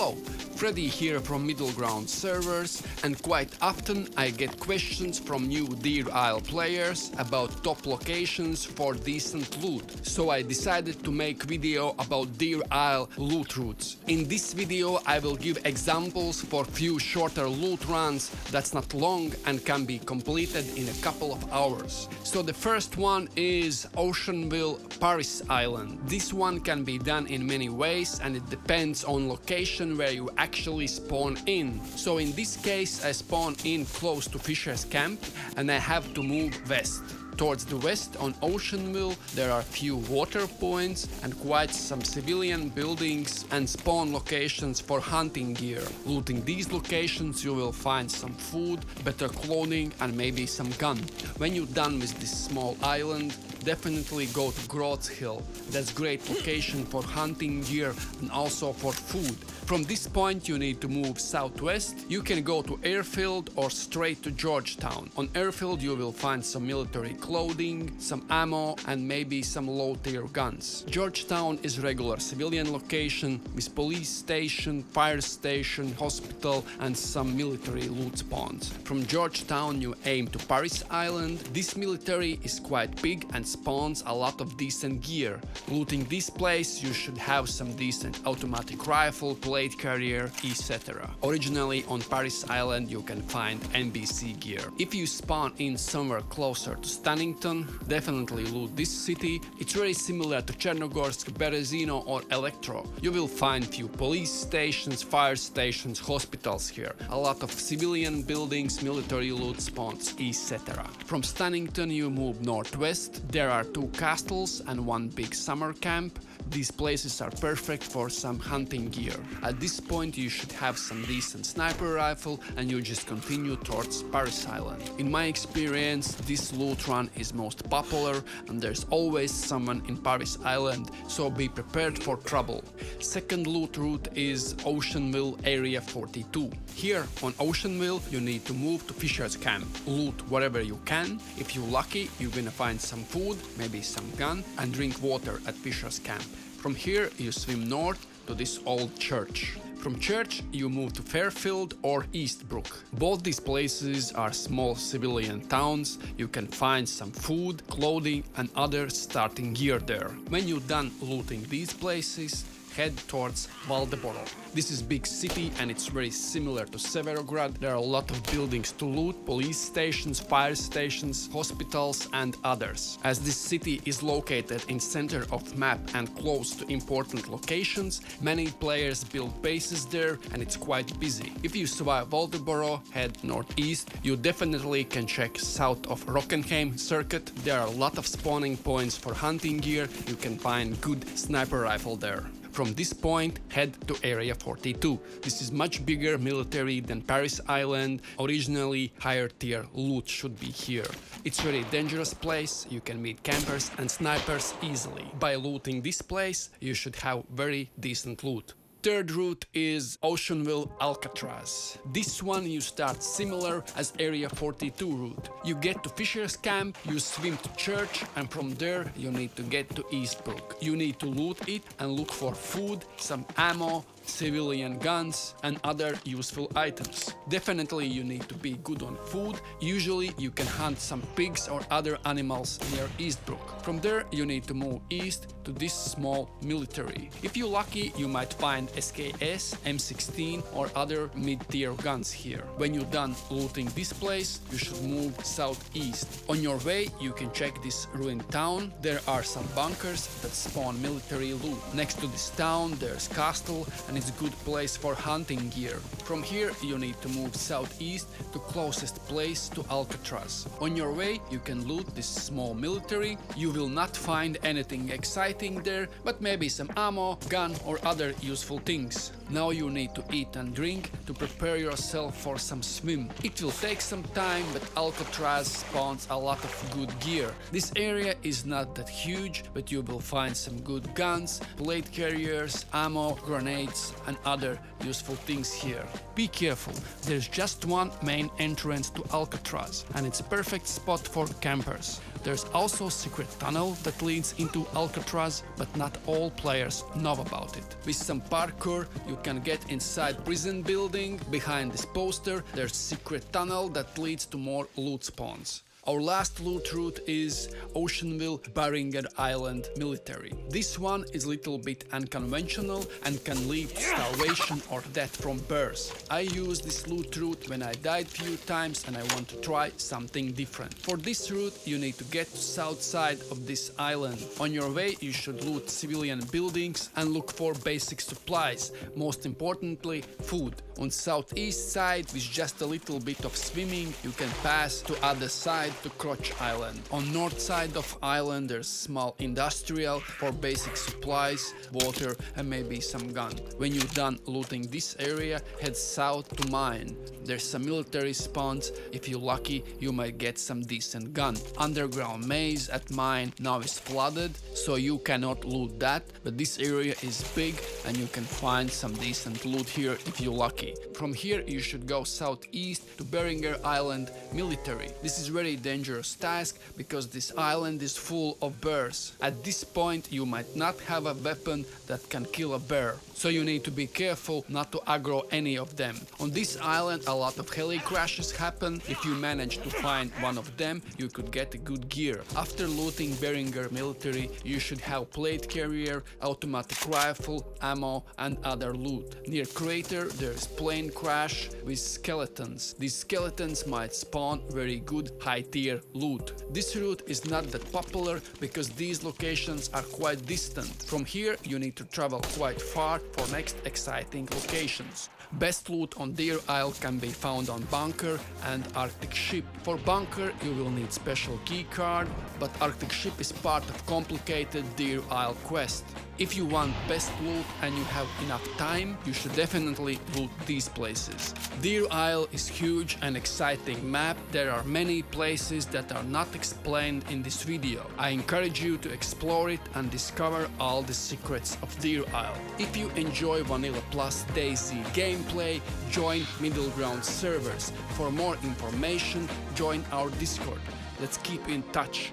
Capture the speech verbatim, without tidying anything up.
Hello, Freddy here from Middleground servers, and quite often I get questions from new Deer Isle players about top locations for decent loot, so I decided to make video about Deer Isle loot routes. In this video I will give examples for few shorter loot runs that's not long and can be completed in a couple of hours. So the first one is Oceanville, Paris Island. This one can be done in many ways and it depends on location where you actually spawn in. So in this case I spawn in close to Fisher's camp and I have to move west. Towards the west on Oceanville there are few water points and quite some civilian buildings and spawn locations for hunting gear. Looting these locations you will find some food, better clothing and maybe some gun. When you're done with this small island, definitely go to Groth Hill. That's great location for hunting gear and also for food. From this point you need to move southwest. You can go to Airfield or straight to Georgetown. On Airfield you will find some military clothing, some ammo and maybe some low tier guns. Georgetown is a regular civilian location with police station, fire station, hospital and some military loot spawns. From Georgetown you aim to Paris Island. This military is quite big and spawns a lot of decent gear. Looting this place you should have some decent automatic rifle, plate carrier, et cetera. Originally on Paris Island you can find N B C gear. If you spawn in somewhere closer to Stanington, definitely loot this city. It's very similar to Chernogorsk, Berezino or Electro. You will find few police stations, fire stations, hospitals here. A lot of civilian buildings, military loot spawns, et cetera. From Stanington you move northwest. There are two castles and one big summer camp. These places are perfect for some hunting gear. At this point you should have some decent sniper rifle and you just continue towards Paris Island. In my experience this loot run is most popular and there's always someone in Paris Island, so be prepared for trouble. Second loot route is Oceanville, Area forty-two. Here on Oceanville you need to move to Fisher's camp. Loot whatever you can. If you're lucky you're gonna find some food, maybe some gun and drink water at Fisher's camp. From here you swim north to this old church. From church you move to Fairfield or Eastbrook. Both these places are small civilian towns. You can find some food, clothing and other starting gear there. When you're done looting these places, head towards Valdeboro. This is big city and it's very similar to Severograd. There are a lot of buildings to loot, police stations, fire stations, hospitals and others. As this city is located in center of map and close to important locations, many players build bases there and it's quite busy. If you survive Valdeboro, head northeast. You definitely can check south of Rockenheim circuit. There are a lot of spawning points for hunting gear. You can find good sniper rifle there. From this point, head to Area forty-two. This is much bigger military than Paris Island. Originally, higher tier loot should be here. It's a very dangerous place. You can meet campers and snipers easily. By looting this place, you should have very decent loot. Third route is Oceanville, Alcatraz. This one you start similar as Area forty-two route. You get to Fisher's camp, you swim to church and from there you need to get to Eastbrook. You need to loot it and look for food, some ammo, civilian guns and other useful items. Definitely you need to be good on food. Usually you can hunt some pigs or other animals near Eastbrook. From there you need to move east to this small military. If you're lucky you might find S K S, M sixteen or other mid-tier guns here. When you're done looting this place you should move southeast. On your way you can check this ruined town. There are some bunkers that spawn military loot. Next to this town there's castle and it's a good place for hunting gear. From here you need to move southeast to closest place to Alcatraz. On your way you can loot this small military. You will not find anything exciting there, but maybe some ammo, gun or other useful things. Now you need to eat and drink to prepare yourself for some swim. It will take some time, but Alcatraz spawns a lot of good gear. This area is not that huge, but you will find some good guns, plate carriers, ammo, grenades chests and other useful things here. Be careful, there's just one main entrance to Alcatraz, and it's a perfect spot for campers. There's also a secret tunnel that leads into Alcatraz, but not all players know about it. With some parkour, you can get inside prison building. Behind this poster, there's a secret tunnel that leads to more loot spawns. Our last loot route is Oceanville, Barringer Island military. This one is a little bit unconventional and can lead to starvation or death from bears. I used this loot route when I died few times and I want to try something different. For this route you need to get to south side of this island. On your way you should loot civilian buildings and look for basic supplies, most importantly food. On southeast side, with just a little bit of swimming, you can pass to other side to Groth Island. On north side of island there's small industrial for basic supplies, water and maybe some gun. When you're done looting this area, head south to mine. There's some military spawns, if you're lucky you might get some decent gun. Underground maze at mine now is flooded, so you cannot loot that, but this area is big and you can find some decent loot here if you're lucky. From here you should go southeast to Barringer Island military. This is very dangerous task because this island is full of bears. At this point you might not have a weapon that can kill a bear, so you need to be careful not to aggro any of them. On this island a lot of heli crashes happen. If you manage to find one of them you could get a good gear. After looting Barringer military you should have plate carrier, automatic rifle, ammo and other loot. Near crater there's plane crash with skeletons. These skeletons might spawn very good high-tier loot. This route is not that popular because these locations are quite distant. From here you need to travel quite far for next exciting locations. Best loot on Deer Isle can be found on Bunker and Arctic Ship. For Bunker you will need special key card, but Arctic Ship is part of complicated Deer Isle quest. If you want best loot and you have enough time, you should definitely loot these places. Deer Isle is huge and exciting map. There are many places that are not explained in this video. I encourage you to explore it and discover all the secrets of Deer Isle. If you enjoy Vanilla plus DayZ gameplay, join Middleground servers. For more information, join our Discord. Let's keep in touch.